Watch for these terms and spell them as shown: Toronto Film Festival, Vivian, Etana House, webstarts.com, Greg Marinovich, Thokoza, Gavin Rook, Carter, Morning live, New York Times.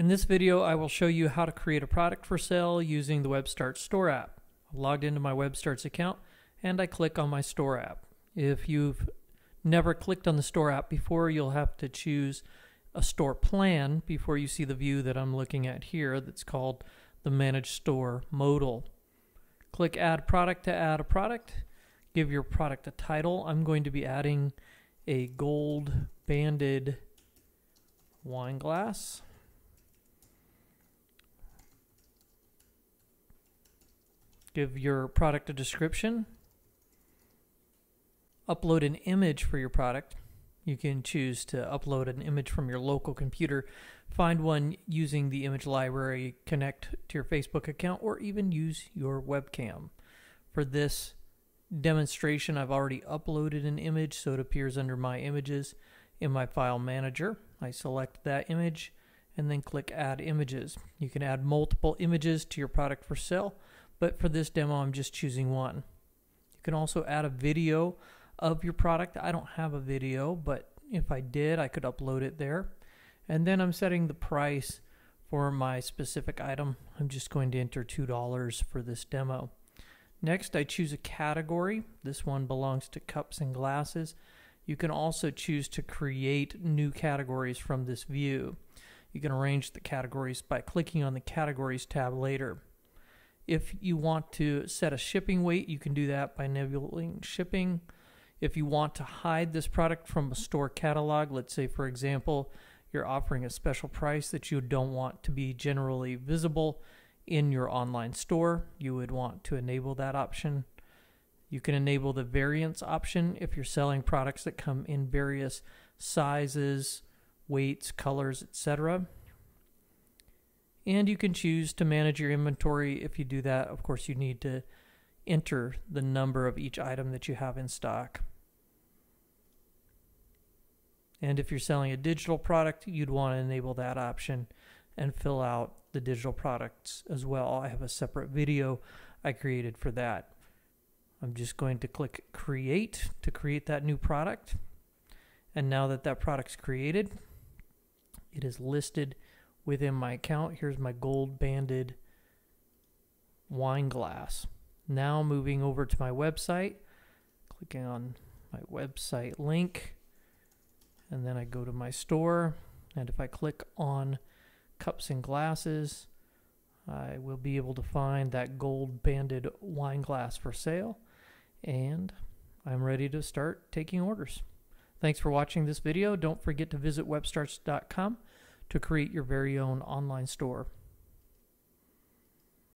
In this video, I will show you how to create a product for sale using the WebStarts Store app. I'm logged into my WebStarts account and I click on my Store app. If you've never clicked on the Store app before, you'll have to choose a store plan before you see the view that I'm looking at here that's called the Manage Store modal. Click Add Product to add a product. Give your product a title. I'm going to be adding a gold banded wine glass. Give your product a description. Upload an image for your product. You can choose to upload an image from your local computer. Find one using the image library, connect to your Facebook account, or even use your webcam. For this demonstration, I've already uploaded an image, so it appears under My Images in my File Manager. I select that image and then click Add Images. You can add multiple images to your product for sale, but for this demo, I'm just choosing one. You can also add a video of your product. I don't have a video, but if I did, I could upload it there. And then I'm setting the price for my specific item. I'm just going to enter $2 for this demo. Next, I choose a category. This one belongs to cups and glasses. You can also choose to create new categories from this view. You can arrange the categories by clicking on the Categories tab later. If you want to set a shipping weight, you can do that by enabling shipping. If you want to hide this product from a store catalog, let's say for example, you're offering a special price that you don't want to be generally visible in your online store, you would want to enable that option. You can enable the variants option if you're selling products that come in various sizes, weights, colors, etc. And you can choose to manage your inventory. If you do that, of course, you need to enter the number of each item that you have in stock. And if you're selling a digital product, you'd want to enable that option and fill out the digital products as well. I have a separate video I created for that. I'm just going to click Create to create that new product. And now that that product's created, it is listed within my account. Here's my gold banded wine glass. Now moving over to my website, clicking on my website link, and then I go to my store, and if I click on cups and glasses, I will be able to find that gold banded wine glass for sale, and I'm ready to start taking orders. Thanks for watching this video. Don't forget to visit webstarts.com to create your very own online store.